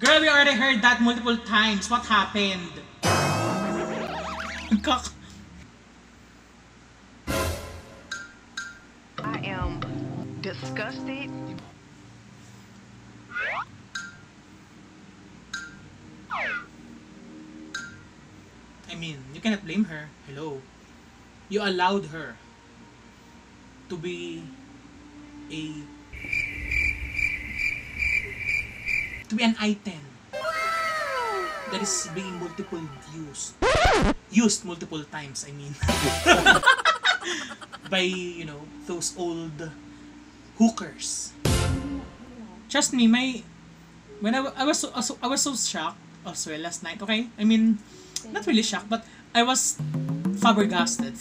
Girl, we already heard that multiple times. What happened? I am disgusted. I mean, you cannot blame her. Hello. You allowed her to be an item that is being used multiple times, I mean, by, you know, those old hookers. Trust me, I was so shocked as well last night, okay? I mean, not really shocked, but I was flabbergasted.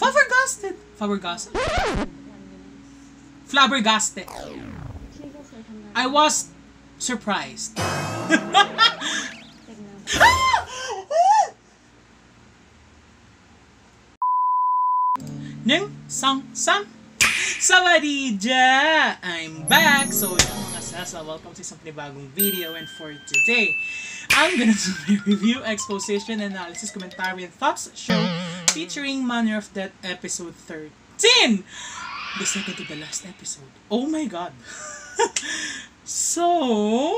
I was surprised. New song, song. Sawadija! I'm back! So, welcome to isang bagong video, and for today, I'm gonna do my review, exposition, analysis, commentary, and thoughts show featuring Manner of Death episode 13! The second to the last episode. Oh my god! So,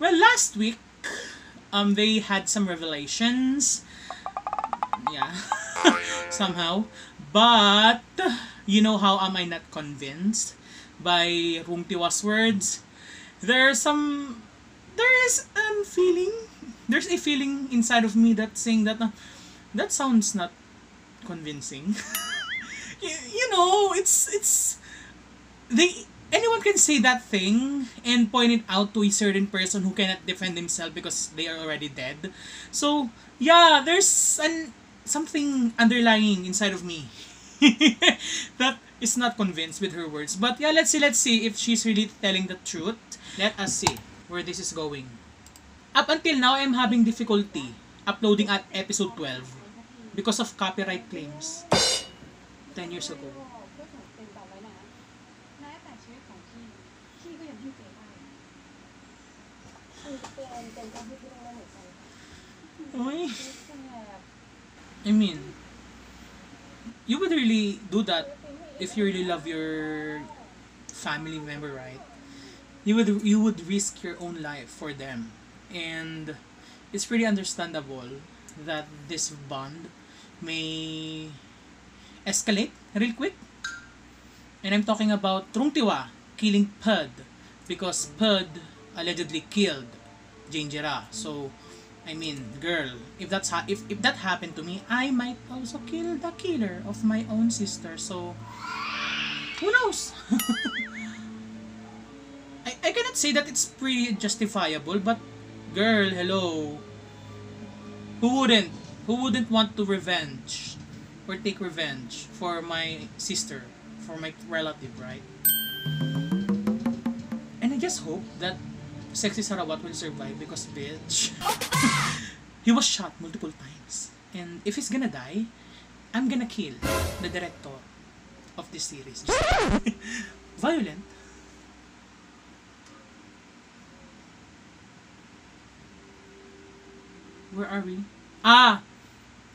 well, last week, they had some revelations. Yeah, somehow. But, you know how am I not convinced by Rungtiwa's words? There's a feeling inside of me that's saying that, that sounds not convincing. You know, anyone can say that thing and point it out to a certain person who cannot defend himself because they are already dead. So, yeah, there's something underlying inside of me that is not convinced with her words. But yeah, let's see if she's really telling the truth. Let us see where this is going. Up until now, I'm having difficulty uploading at episode 12 because of copyright claims 10 years ago. I mean, you would really do that if you really love your family member, right? You would risk your own life for them, and it's pretty understandable that this bond may escalate real quick. And I'm talking about Trongtiwa killing Pud, because Pud allegedly killed Jenjira. So, I mean, girl, if that happened to me, I might also kill the killer of my own sister. So, who knows? I cannot say that it's pretty justifiable, but girl, hello. Who wouldn't want to revenge or take revenge for my sister, for my relative, right? And I just hope that Sexy Sarawat will survive, because bitch, he was shot multiple times, and if he's gonna die, I'm gonna kill the director of this series. Violent. Where are we? Ah,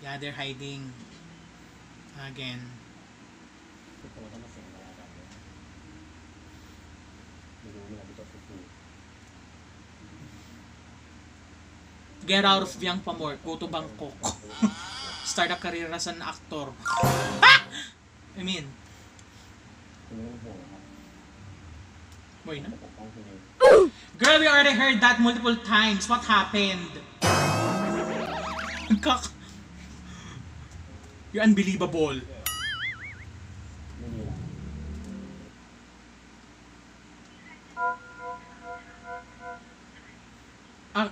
yeah, they're hiding again. Get out of Vyang Pamor, go to Bangkok. Start a career as an actor. Ah! I mean, boy, na? Girl, we already heard that multiple times. What happened? You're unbelievable.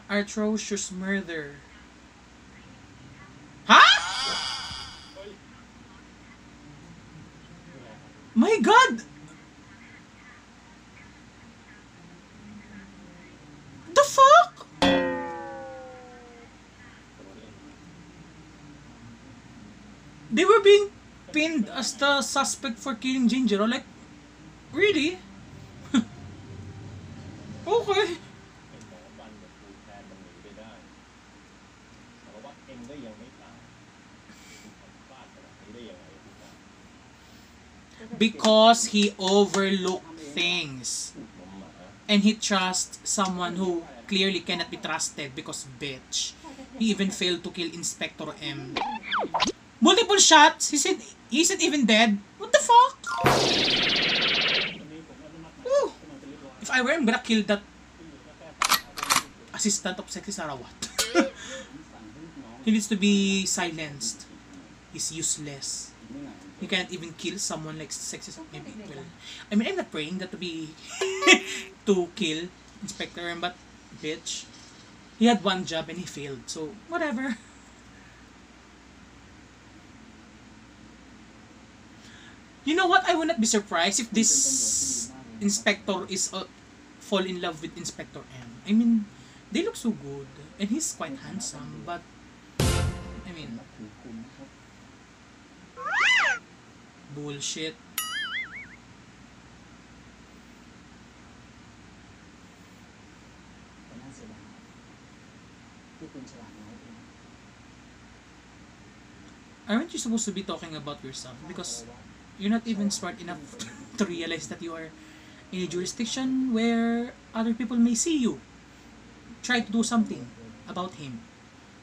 Atrocious murder. Huh? My god! The fuck? They were being pinned as the suspect for killing Jenjira. Like, really? Okay. because he overlooked things. And he trusts someone who clearly cannot be trusted because bitch. He even failed to kill Inspector M. Multiple shots? He isn't even dead? What the fuck? Ooh. If I were, I'm gonna kill that assistant of Sexy Sarawat. He needs to be silenced. He's useless. He can't even kill someone like Sexy Sarawat. I mean, I'm not praying that to be to kill Inspector M, but bitch. He had one job and he failed, so whatever. You know what? I would not be surprised if this inspector is fall in love with Inspector M. I mean, they look so good and he's quite handsome, but I mean, bullshit. Aren't you supposed to be talking about yourself? Because you're not even smart enough to realize that you are in a jurisdiction where other people may see you. Try to do something about him.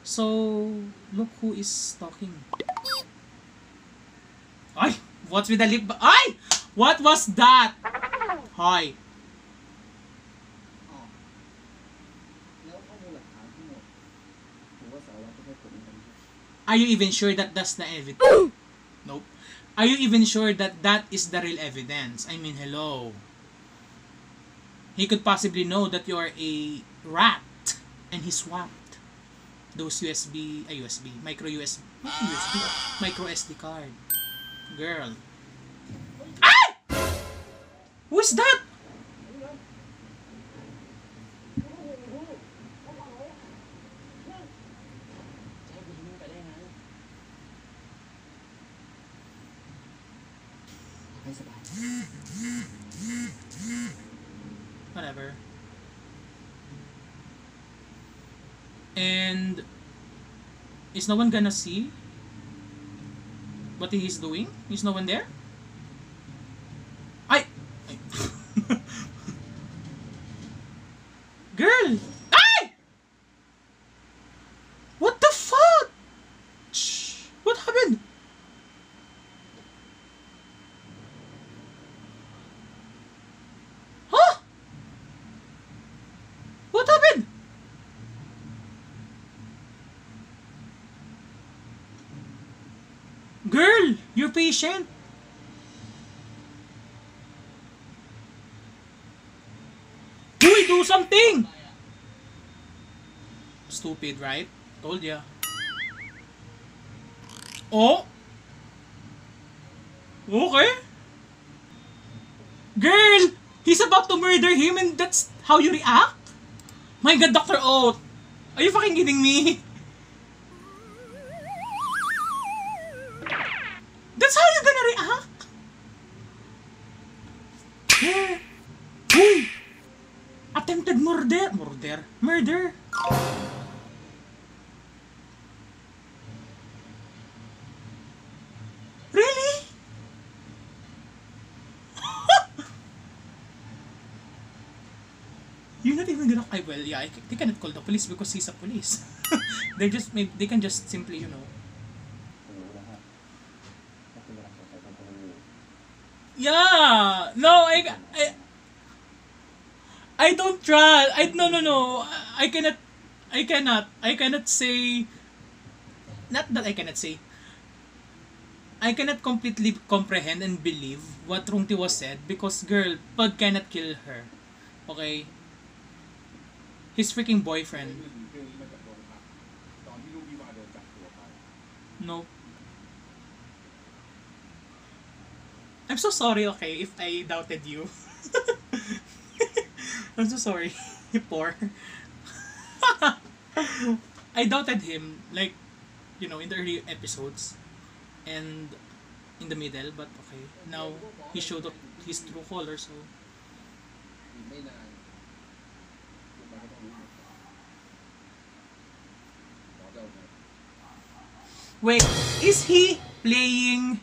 So, look who is talking. Ay! What's with the lip? Ay! What was that? Hi. Are you even sure that that's the evidence? Nope. Are you even sure that that is the real evidence? I mean, hello. He could possibly know that you're a rat. And he swapped those micro SD card. Girl. Ah! Who is that? Whatever. And is no one gonna see what he's doing? Is no one there? I Girl! Ay! What the fuck? What happened? Girl, you're patient. Do something. Stupid, right? Told ya. Oh. Okay. Girl, he's about to murder him, and that's how you react? My God, Dr. Oat, are you fucking kidding me? That's how you're gonna react? Yeah. Uy! Attempted murder! Murder! Really? You're not even gonna... Well, yeah, they cannot call the police because he's a police. They can just simply, you know... Yeah, no, I don't try. No. I cannot say. Not that I cannot say. I cannot completely comprehend and believe what Rungtiwa said because girl, Pud cannot kill her. Okay. His freaking boyfriend. No. I'm so sorry, okay, if I doubted you. I'm so sorry, poor. I doubted him, like, you know, in the early episodes and in the middle, but okay. Now, he showed up his true color, so... Wait, is he playing...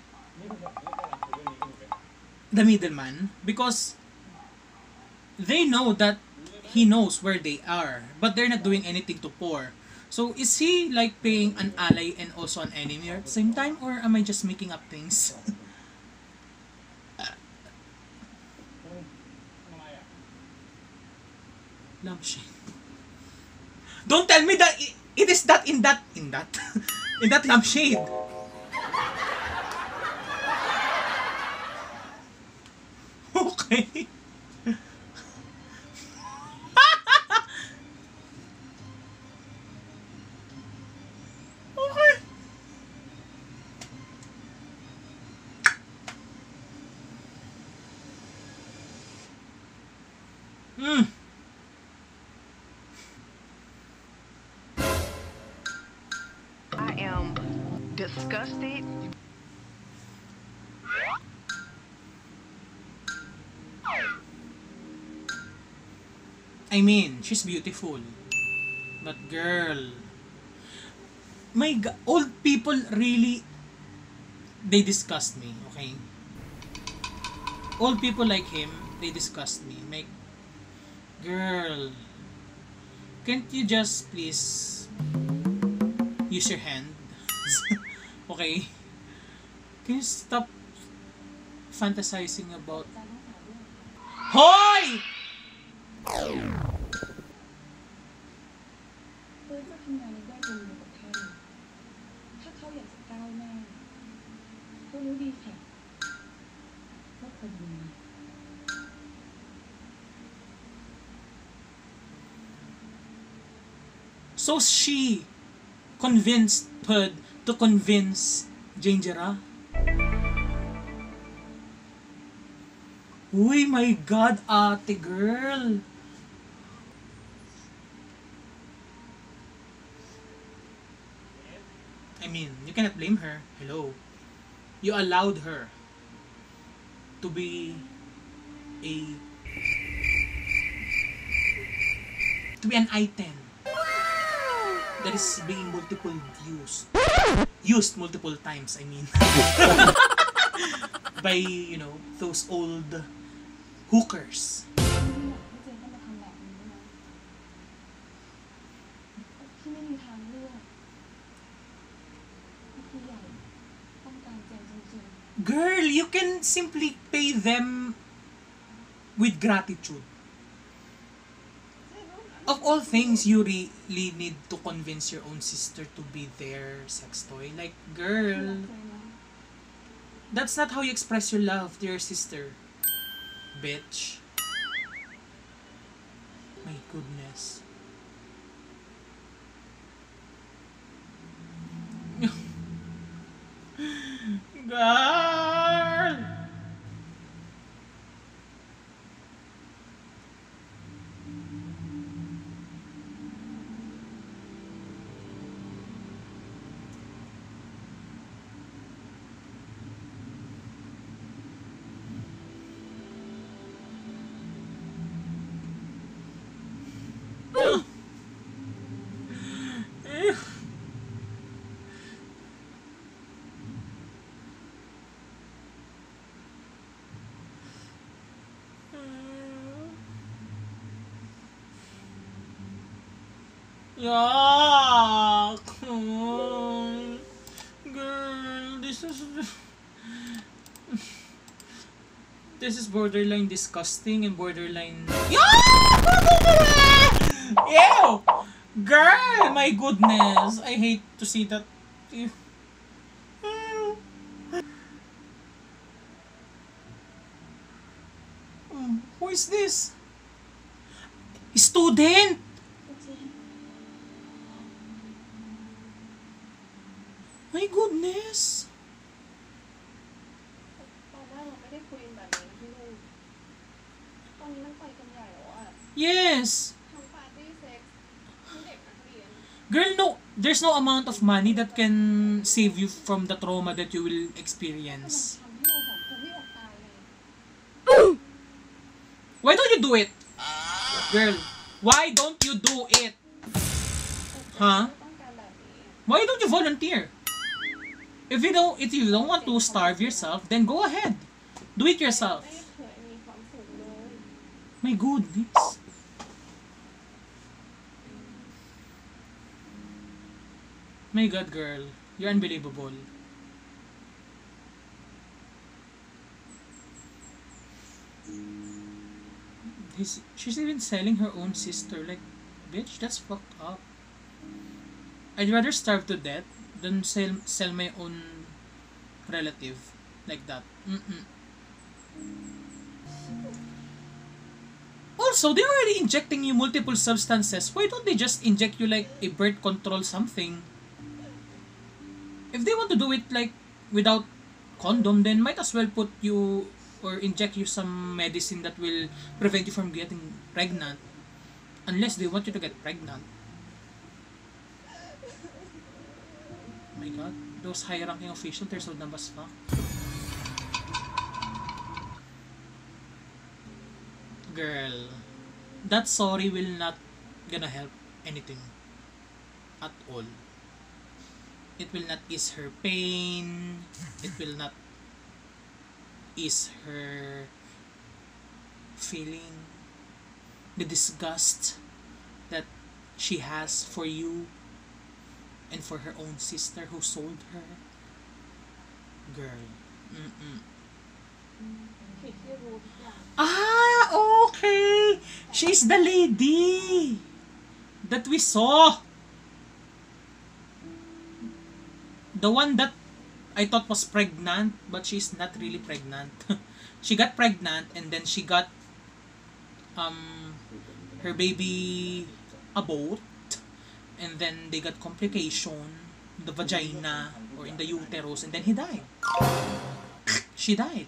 the middleman, because they know that he knows where they are, but they're not doing anything to Por. So is he like paying an ally and also an enemy at the same time, or am I just making up things? Lampshade. Don't tell me that it is that in that lampshade. Okay. Okay. I am disgusted. I mean, she's beautiful. But girl, my God, old people really, they disgust me, okay? Old people like him, they disgust me. Like, girl, can't you just please use your hand? Okay? Can you stop fantasizing about... Hoy! So she convinced Pud to convince Jenjira. Uy, my God, ate girl. I mean, you cannot blame her. Hello. You allowed her to be an item that is being used multiple times, I mean. By, you know, those old hookers. Girl, you can simply pay them with gratitude. Of all things, you really need to convince your own sister to be their sex toy. Like, girl, that's not how you express your love to your sister, bitch. My goodness. Girl! Yuck! Girl, this is borderline disgusting and borderline... Ew! Girl, my goodness! I hate to see that. Ew. Who is this? Student! My goodness! Yes! Girl, no, there's no amount of money that can save you from the trauma that you will experience. Why don't you do it? Girl, why don't you do it? Huh? Why don't you volunteer? If you don't want to starve yourself, then go ahead. Do it yourself. My goodness. My God, girl. You're unbelievable. She's even selling her own sister. Like, bitch, that's fucked up. I'd rather starve to death than sell my own relative like that. Also, they're already injecting you multiple substances. Why don't they just inject you like a birth control something? If they want to do it like without condom, then might as well put you or inject you some medicine that will prevent you from getting pregnant. Unless they want you to get pregnant. Oh my God, those high-ranking officials, they're so dumb as fuck. Girl, that sorry will not gonna help anything at all. It will not ease her pain. It will not ease her feeling. The disgust that she has for you and for her own sister who sold her. Girl. Ah, okay. She's the lady that we saw. The one that I thought was pregnant, but she's not really pregnant. She got pregnant and then she got her baby aborted, and then they got complication in the vagina or in the uterus, and then he died. She died.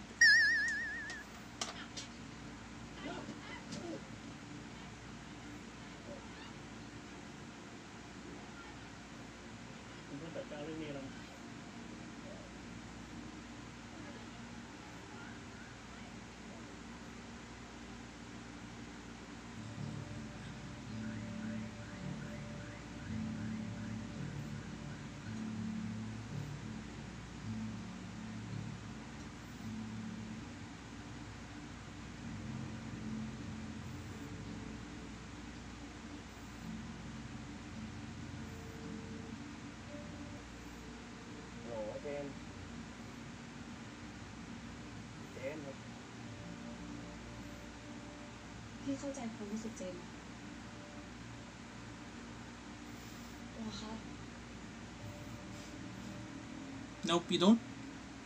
Nope, you don't.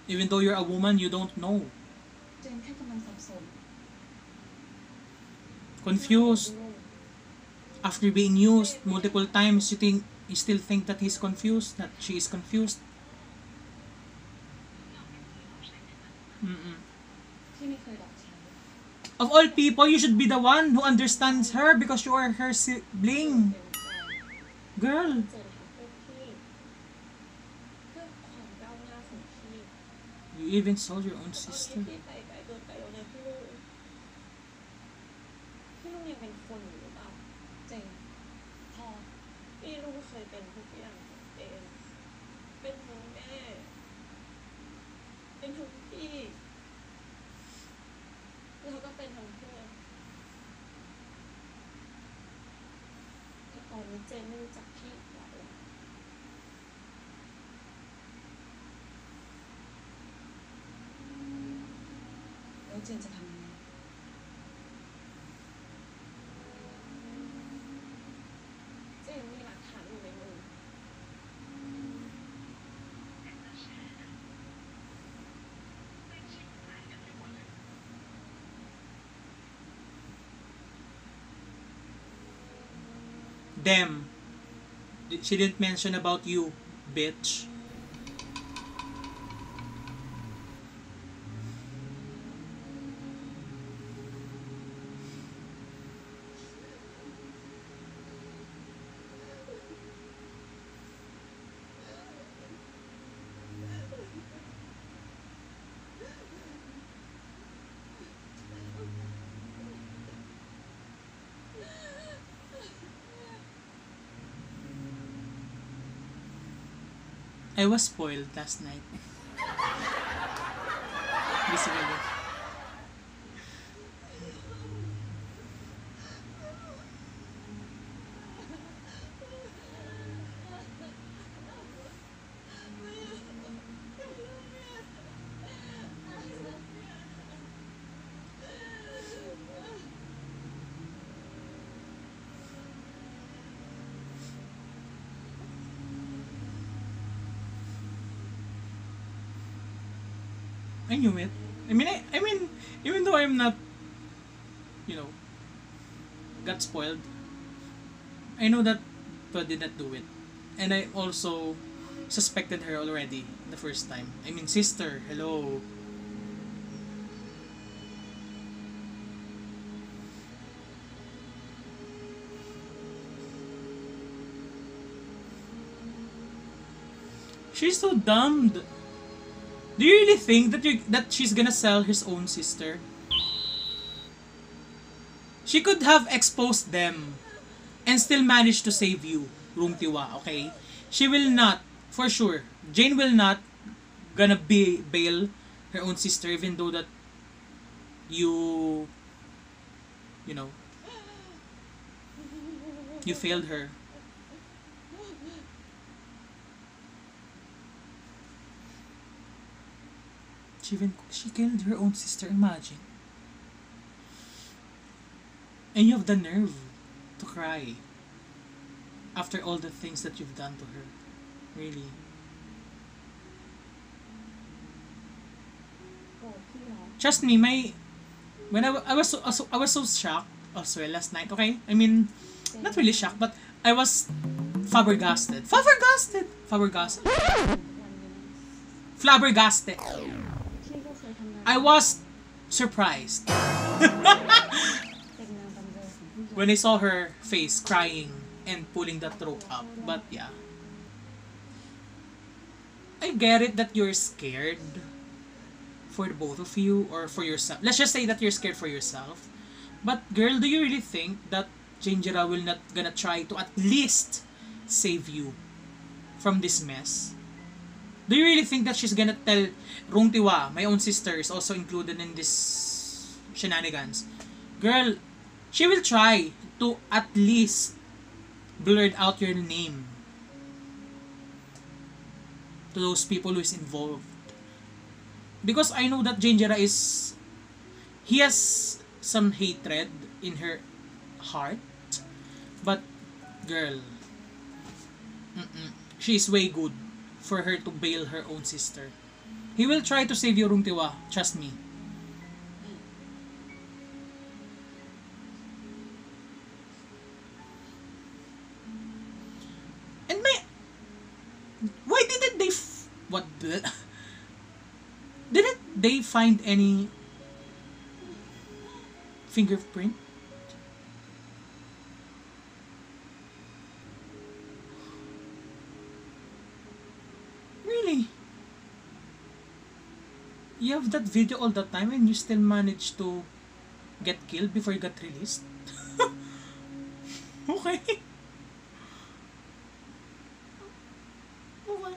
Even though you're a woman, you don't know. Confused. After being used multiple times, you still think that he's confused, that she is confused. Of all people, you should be the one who understands her because you are her sibling. Girl. You even sold your own sister. Them. She didn't mention about you, bitch. I was spoiled last night. Basically. I knew it. I mean, even though I'm not, you know, got spoiled, I know that Pud did not do it. And I also suspected her already the first time. I mean, sister, hello. She's so dumb. Do you really think that she's gonna sell his own sister? She could have exposed them and still managed to save you, Rungtiwa, okay? She will not, for sure. Jane will not gonna bail her own sister, even though that you know, you failed her. She killed her own sister, imagine. And you have the nerve to cry after all the things that you've done to her. Really. Trust me, I was so shocked as well last night, okay? I mean, not really shocked, but I was flabbergasted. Flabbergasted! Flabbergasted. Flabbergasted. I was surprised when I saw her face crying and pulling that rope up. But yeah, I get it that you're scared for both of you or for yourself. Let's just say that you're scared for yourself. But girl, do you really think that Jenjira will not gonna try to at least save you from this mess? Do you really think that she's gonna tell Rungtiwa, my own sister, is also included in this shenanigans? Girl, she will try to at least blurt out your name to those people who is involved. Because I know that Jenjira is... he has some hatred in her heart. But, girl, she is way good for her to bail her own sister. He will try to save you, Rungtiwa. Trust me. And why didn't they... didn't they find any fingerprint? You have that video all the time and you still manage to get killed before you got released? Okay. Okay.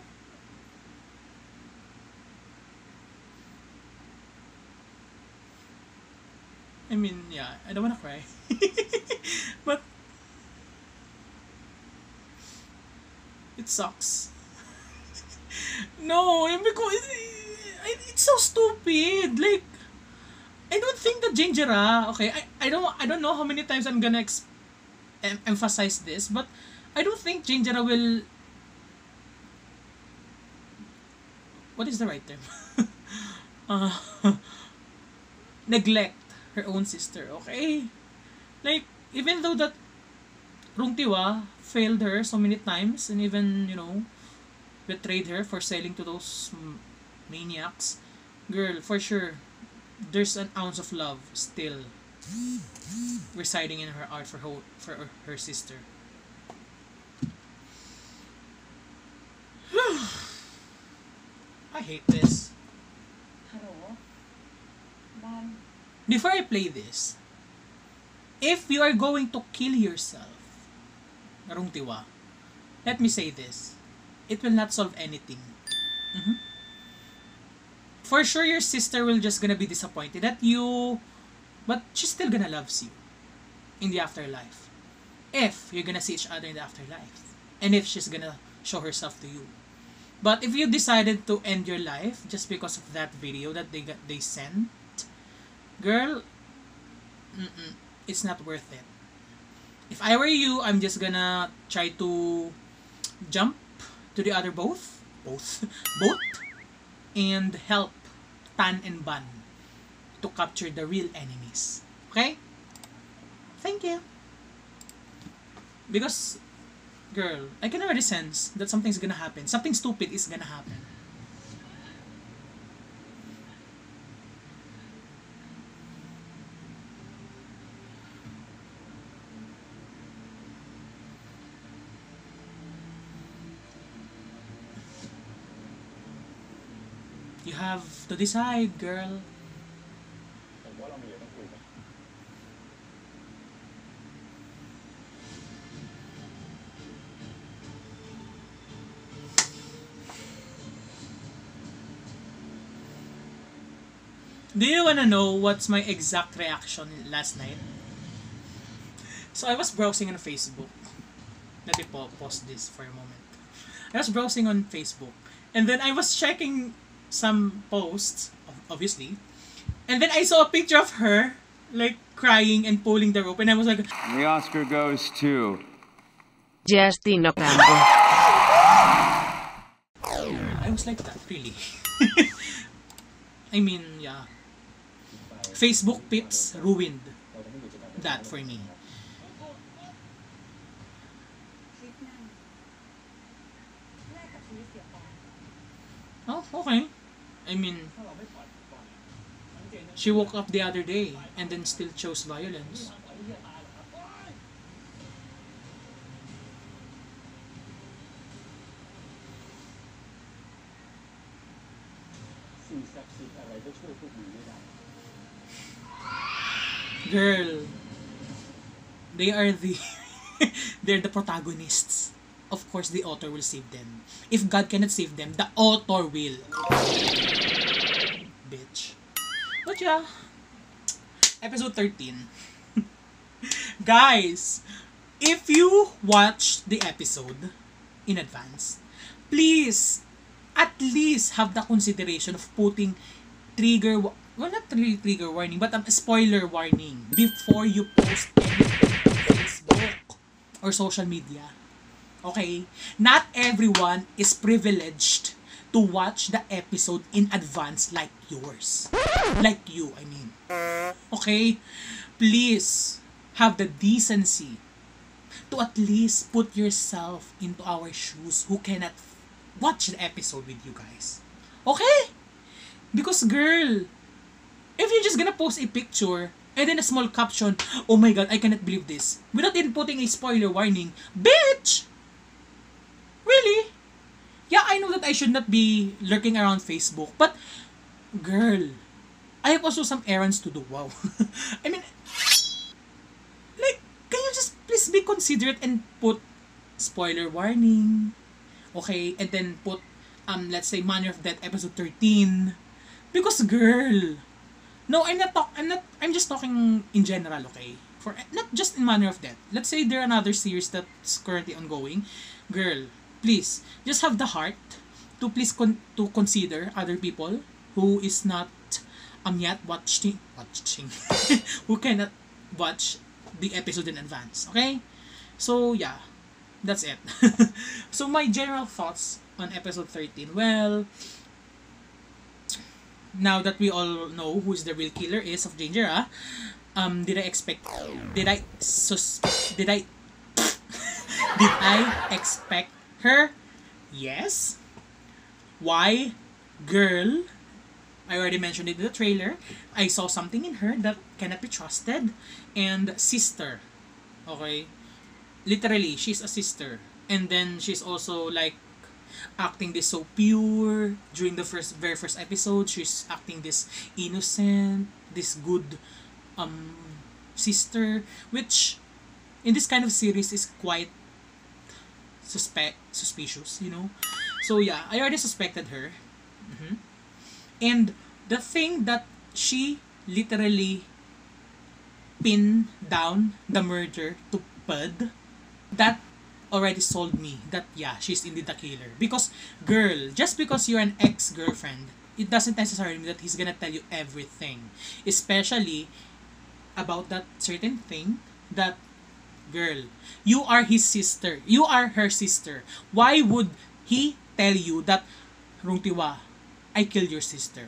I mean, yeah, I don't wanna cry. But it sucks. No, because it's so stupid. Like, I don't think that Jenjira, okay, I don't know how many times I'm gonna emphasize this, but I don't think Jenjira will, what is the right term? Neglect her own sister, okay? Like, even though that Rungtiwa failed her so many times and even, you know, betrayed her for selling to those maniacs, girl, for sure, there's an ounce of love still residing in her heart for her sister. I hate this. Hello, Mom. Before I play this, if you are going to kill yourself, Rungtiwa, let me say this. It will not solve anything. For sure, your sister will just gonna be disappointed at you, but she's still gonna loves you in the afterlife. If you're gonna see each other in the afterlife, and if she's gonna show herself to you. But if you decided to end your life just because of that video that they sent, girl, it's not worth it. If I were you, I'm just gonna try to jump to the other boat and help tan and ban to capture the real enemies. Okay? Thank you. Because, girl, I can already sense that something's gonna happen. Something stupid is gonna happen. You have to decide, girl. Do you wanna know what's my exact reaction last night? So I was browsing on Facebook. Let me pause this for a moment. I was browsing on Facebook, and then I was checking some posts, obviously, and then I saw a picture of her, like, crying and pulling the rope, and I was like... The Oscar goes to... Justine Ocampo. I was like that, really. I mean, yeah. Facebook pips ruined that for me. Oh, okay. I mean, she woke up the other day and then still chose violence. Girl, they are the they're the protagonists. Of course, the author will save them. If God cannot save them, the author will. Bitch. But yeah, episode 13. Guys, if you watch the episode in advance, please at least have the consideration of putting trigger, well, not really trigger warning, but a spoiler warning before you post anything on Facebook or social media. Okay? Not everyone is privileged to watch the episode in advance like yours. Like you, I mean. Okay? Please have the decency to at least put yourself into our shoes who cannot watch the episode with you guys. Okay? Because, girl, if you're just gonna post a picture and then a small caption, "Oh my God, I cannot believe this," without even putting a spoiler warning, bitch! Really? Yeah, I know that I should not be lurking around Facebook, but girl, I have also some errands to do. Wow. I mean, like, can you just please be considerate and put spoiler warning? Okay, and then put, let's say, Manner of Death episode 13. Because, girl, no, I'm just talking in general, okay? For, not just in Manner of Death. Let's say there are another series that's currently ongoing. Girl, please, just have the heart to please consider other people who is not yet watching who cannot watch the episode in advance, okay? So yeah, that's it. So my general thoughts on episode 13. Well, now that we all know who is the real killer is of Jenjira, did I expect her? Yes. Why? Girl, I already mentioned it in the trailer. I saw something in her that cannot be trusted. And sister. Okay? Literally, she's a sister. And then she's also like acting this so pure. During the very first episode, she's acting this innocent, this good sister. Which in this kind of series is quite suspicious, you know. So yeah, I already suspected her. And the thing that she literally pinned down the murder to Pud, that already sold me that yeah, she's indeed the killer. Because girl, just because you're an ex-girlfriend, it doesn't necessarily mean that he's gonna tell you everything, especially about that certain thing that, girl, you are his sister. You are her sister. Why would he tell you that, "Rungtiwa, I killed your sister"?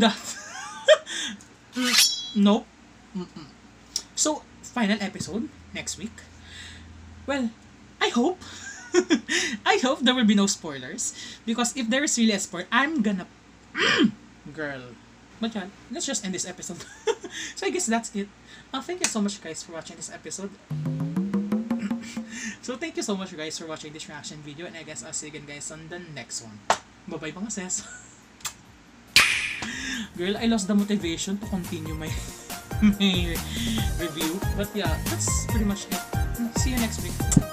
that. Nope. So, final episode next week. Well, I hope. I hope there will be no spoilers. Because if there is really a spoiler, I'm gonna... Girl. But yeah, let's just end this episode. So I guess that's it. Thank you so much guys for watching this episode. So thank you so much guys for watching this reaction video. And I guess I'll see you again guys on the next one. Bye-bye mga ses. Girl, I lost the motivation to continue my, my review. But yeah, that's pretty much it. See you next week.